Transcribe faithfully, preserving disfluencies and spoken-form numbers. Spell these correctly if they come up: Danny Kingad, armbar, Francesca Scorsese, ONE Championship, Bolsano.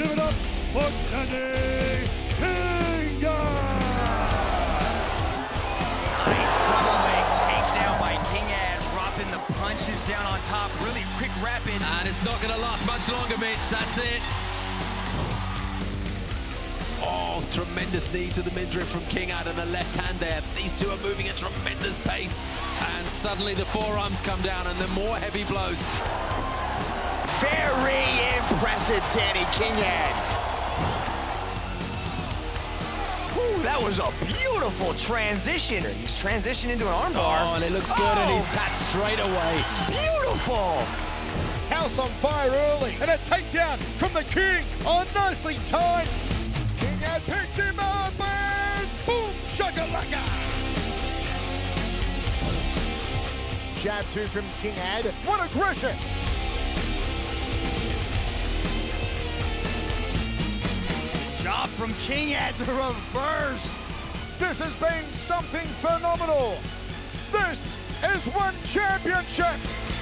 give it up for Danny Kingad! Nice double leg takedown by Kingad, dropping the punches down on top, really quick, rapid. And it's not going to last much longer, Mitch, that's it. Oh, tremendous knee to the midriff from Kingad and the left hand there. These two are moving at tremendous pace. And suddenly the forearms come down and then more heavy blows. Very impressive, Danny Kingad. Ooh, that was a beautiful transition. He's transitioned into an armbar. Oh, and it looks good, oh, and he's tapped straight away. Beautiful. House on fire early, and a takedown from the King. Oh, nicely tied. Kingad picks him up, and boom, shakalaka. Jab two from Kingad. What aggression! Job from Kingad to reverse. This has been something phenomenal. This is ONE Championship.